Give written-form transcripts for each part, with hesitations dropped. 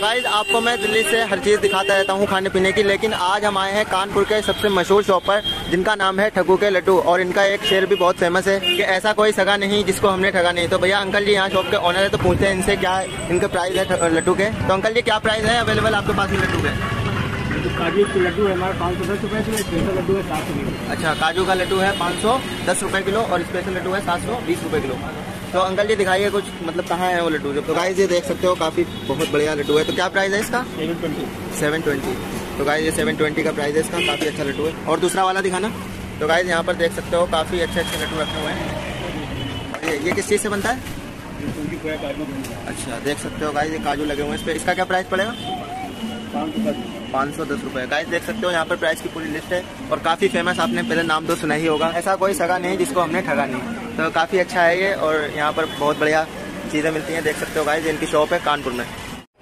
Guys आपको मैं दिल्ली से हर चीज़ दिखाता रहता हूँ खाने पीने की, लेकिन आज हम आए हैं कानपुर के सबसे मशहूर शॉप पर जिनका नाम है ठग्गू के लड्डू। और इनका एक शेर भी बहुत फेमस है कि ऐसा कोई सगा नहीं जिसको हमने ठगा नहीं। तो भैया अंकल जी यहाँ शॉप के ऑनर है, तो पूछते हैं इनसे क्या इनका प्राइस है लड्डू के। तो अंकल जी क्या प्राइस है अवेलेबल आपके पास लड्डू के? काजू के लड्डू है हमारा 510 रुपये किलो, स्पेशल लड्डू है 700 रुपये। अच्छा, काजू का लड्डू है 510 रुपये किलो और स्पेशल लड्डू है 720 रुपये किलो। तो अंकल जी दिखाइए कुछ मतलब कहाँ है वो लड्डू। तो गाइस ये देख सकते हो काफ़ी बहुत बढ़िया लड्डू है। तो क्या प्राइस है इसका? 720। तो गाइस ये 720 का प्राइस है इसका, काफ़ी अच्छा लड्डू है। और दूसरा वाला दिखाना। तो गाइस यहाँ पर देख सकते हो काफ़ी अच्छे लड्डू रखे हुए हैं। ये किस चीज़ से बनता है? अच्छा, देख सकते हो गाइस ये काजू लगे हुए हैं इस पर। इसका क्या प्राइस पड़ेगा? 510 रुपये। गाइस देख सकते हो यहाँ पर प्राइस की पूरी लिस्ट है और काफ़ी फेमस, आपने पहले नाम तो सुना ही होगा, ऐसा कोई सगा नहीं जिसको हमने ठगा नहीं। तो काफ़ी अच्छा है ये और यहाँ पर बहुत बढ़िया चीज़ें मिलती हैं। देख सकते हो गाइस इनकी शॉप है कानपुर में।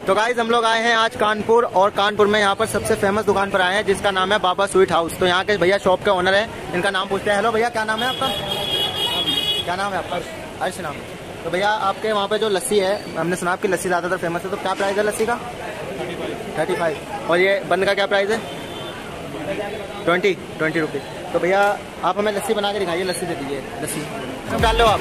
तो गाइस हम लोग आए हैं आज कानपुर और कानपुर में यहाँ पर सबसे फेमस दुकान पर आए हैं जिसका नाम है बाबा स्वीट हाउस। तो यहाँ के भैया शॉप के ऑनर है, इनका नाम पूछते हैं। हेलो भैया, क्या नाम है आपका? क्या नाम है आपका? आर्ष नाम। तो भैया आपके वहाँ पर जो लस्सी है, हमने सुना आपकी लस्सी ज़्यादातर फेमस है, तो क्या प्राइस है लस्सी का? 35। और ये बन का क्या प्राइस है? 20 रुपीज़। तो भैया आप हमें लस्सी बना के दिखाइए, लस्सी दे दीजिए। लस्सी सब डाल लो आप।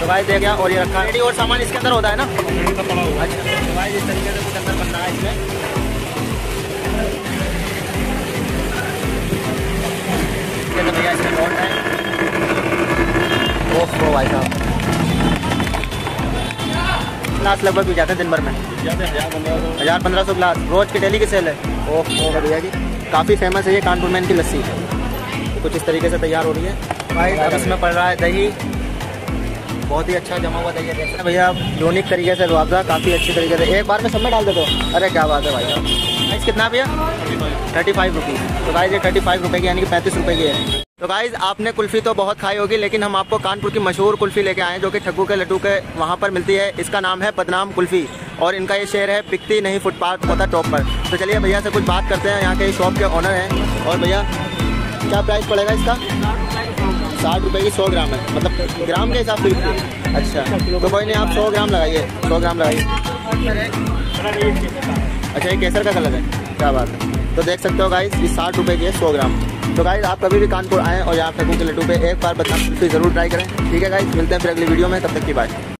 तो भाई दे गया और ये रखा है और सामान इसके अंदर होता है ना। अच्छा, तो भाई इस तरीके से कुछ अंदर बन रहा है इसमें। भैया इसमें लॉट है। ओहो भाई साहब, ग्लास लगभग भी जाते हैं दिन भर में 1000-1500 ग्लास रोज की डेली की सेल है। ओह ओह भैया जी, काफ़ी फेमस है ये कानपुर में इनकी लस्सी। तो कुछ इस तरीके से तैयार हो रही है भाई। अब इसमें पड़ रहा है दही, बहुत ही अच्छा जमा हुआ दही है। देखते हैं भैया यूनिक तरीके से रुआवजा, काफ़ी अच्छी तरीके से एक बार में सब में डाल देते हो। अरे क्या बात है भाई साहब। प्राइस कितना भैया? 35 रुपीज़। तो गाइस ये 35 रुपये की यानी कि 35 रुपये की है। तो गाइस आपने कुल्फ़ी तो बहुत खाई होगी, लेकिन हम आपको कानपुर की मशहूर कुल्फ़ी लेके आए हैं जो कि ठग्गू के लड्डू के वहाँ पर मिलती है। इसका नाम है बदनाम कुल्फी और इनका ये शेर है बिकती नहीं फुटपाथ होता टॉप पर। तो चलिए भैया से कुछ बात करते हैं, यहाँ के शॉप के ऑनर हैं। और भैया क्या प्राइस पड़ेगा इसका? 60 रुपये की 100 ग्राम है, मतलब ग्राम के हिसाब से। अच्छा, तो कोई नहीं, आप 100 ग्राम लगाइए, 100 ग्राम लगाइए। अच्छा, ये केसर का कलर है, क्या बात है। तो देख सकते हो गाइस ये 60 रुपये की है 100 ग्राम। तो गाइस आप कभी भी कानपुर आएँ और यहाँ ठग्गू के लट्टू पे एक बार बदनाम कुल्फी ज़रूर ट्राई करें। ठीक है गाइस, मिलते हैं फिर अगली वीडियो में, तब तक की बाय।